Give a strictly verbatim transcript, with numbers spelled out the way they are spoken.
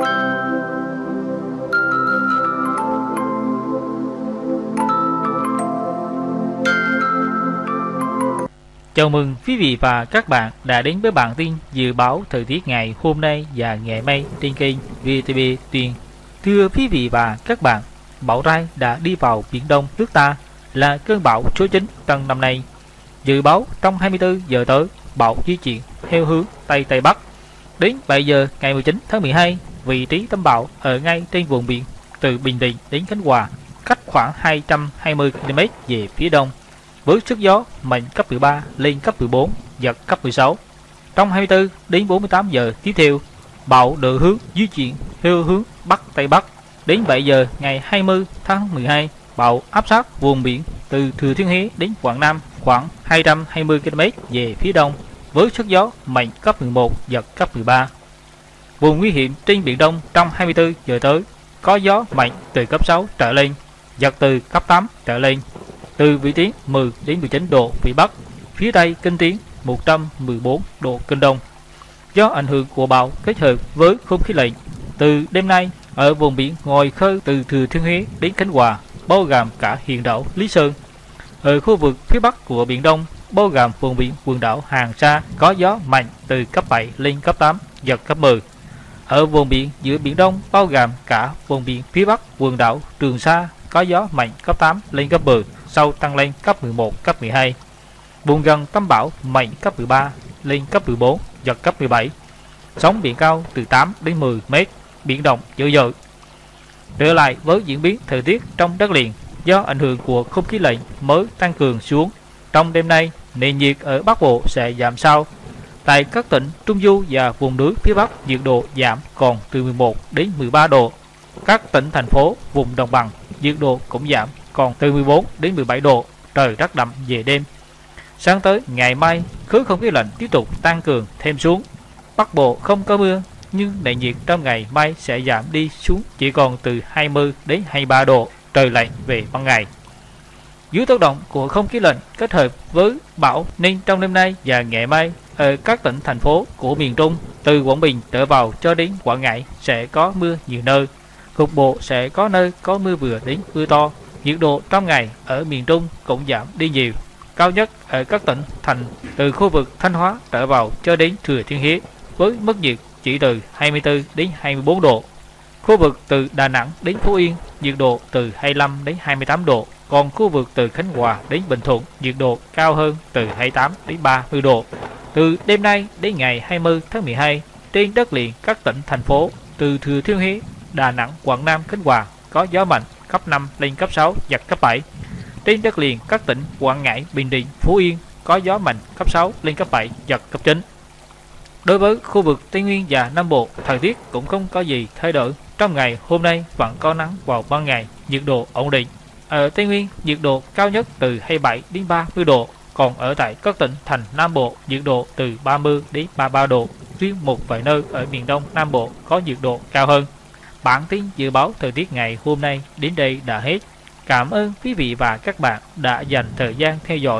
Chào mừng quý vị và các bạn đã đến với bản tin dự báo thời tiết ngày hôm nay và ngày mai trên kênh vê tê vê Tuyên. Thưa quý vị và các bạn, bão Rai đã đi vào Biển Đông nước ta là cơn bão số chín trong năm nay. Dự báo trong hai mươi tư giờ tới, bão di chuyển theo hướng Tây Tây Bắc. Đến bảy giờ ngày mười chín tháng mười hai, vị trí tâm bão ở ngay trên vùng biển từ Bình Định đến Khánh Hòa, cách khoảng hai trăm hai mươi ki lô mét về phía đông, với sức gió mạnh cấp mười ba lên cấp mười bốn, giật cấp mười sáu. Trong hai mươi tư đến bốn mươi tám giờ tiếp theo, bão đổi hướng di chuyển theo hướng Bắc Tây Bắc. Đến bảy giờ ngày hai mươi tháng mười hai, bão áp sát vùng biển từ Thừa Thiên Huế đến Quảng Nam khoảng hai trăm hai mươi ki lô mét về phía đông, với sức gió mạnh cấp mười một, giật cấp mười ba. Vùng nguy hiểm trên Biển Đông trong hai mươi tư giờ tới có gió mạnh từ cấp sáu trở lên, giật từ cấp tám trở lên, từ vị tuyến mười đến mười chín độ Vĩ Bắc, phía Tây kinh tuyến một trăm mười bốn độ Kinh Đông. Do ảnh hưởng của bão kết hợp với không khí lạnh, từ đêm nay ở vùng biển ngoài khơi từ Thừa Thiên Huế đến Khánh Hòa, bao gồm cả huyện đảo Lý Sơn, ở khu vực phía Bắc của Biển Đông, bao gồm vùng biển quần đảo Hàng Sa, có gió mạnh từ cấp bảy lên cấp tám, giật cấp mười. Ở vùng biển giữa Biển Đông, bao gồm cả vùng biển phía Bắc quần đảo Trường Sa, có gió mạnh cấp tám lên cấp mười, sau tăng lên cấp mười một, cấp mười hai. Vùng gần tâm bão mạnh cấp mười ba lên cấp mười bốn, giật cấp mười bảy. Sóng biển cao từ tám đến mười mét, biển động dữ dội. Trở lại với diễn biến thời tiết trong đất liền, do ảnh hưởng của không khí lạnh mới tăng cường xuống, trong đêm nay nền nhiệt ở Bắc Bộ sẽ giảm sâu. Tại các tỉnh Trung Du và vùng núi phía Bắc, nhiệt độ giảm còn từ mười một đến mười ba độ. Các tỉnh thành phố vùng đồng bằng, nhiệt độ cũng giảm còn từ mười bốn đến mười bảy độ, trời rất đậm về đêm. Sáng tới ngày mai, khối không khí lạnh tiếp tục tăng cường thêm xuống. Bắc Bộ không có mưa, nhưng nền nhiệt trong ngày mai sẽ giảm đi xuống chỉ còn từ hai mươi đến hai mươi ba độ, trời lạnh về ban ngày. Dưới tác động của không khí lạnh kết hợp với bão nên trong đêm nay và ngày mai, ở các tỉnh thành phố của miền Trung từ Quảng Bình trở vào cho đến Quảng Ngãi sẽ có mưa nhiều nơi. Cục bộ sẽ có nơi có mưa vừa đến mưa to. Nhiệt độ trong ngày ở miền Trung cũng giảm đi nhiều, cao nhất ở các tỉnh thành từ khu vực Thanh Hóa trở vào cho đến Thừa Thiên Huế với mức nhiệt chỉ từ hai mươi tư đến hai mươi bốn độ. Khu vực từ Đà Nẵng đến Phú Yên, nhiệt độ từ hai mươi lăm đến hai mươi tám độ, còn khu vực từ Khánh Hòa đến Bình Thuận, nhiệt độ cao hơn từ hai mươi tám đến ba mươi độ. Từ đêm nay đến ngày hai mươi tháng mười hai, trên đất liền các tỉnh thành phố từ Thừa Thiên Huế, Đà Nẵng, Quảng Nam, Khánh Hòa có gió mạnh cấp năm lên cấp sáu, giật cấp bảy. Trên đất liền các tỉnh Quảng Ngãi, Bình Định, Phú Yên có gió mạnh cấp sáu lên cấp bảy, giật cấp chín. Đối với khu vực Tây Nguyên và Nam Bộ, thời tiết cũng không có gì thay đổi. Trong ngày hôm nay vẫn có nắng vào ban ngày, nhiệt độ ổn định. Ở Tây Nguyên, nhiệt độ cao nhất từ hai mươi bảy đến ba mươi độ, còn ở tại các tỉnh thành Nam Bộ, nhiệt độ từ ba mươi đến ba mươi ba độ. Riêng một vài nơi ở miền Đông Nam Bộ có nhiệt độ cao hơn. Bản tin dự báo thời tiết ngày hôm nay đến đây đã hết. Cảm ơn quý vị và các bạn đã dành thời gian theo dõi.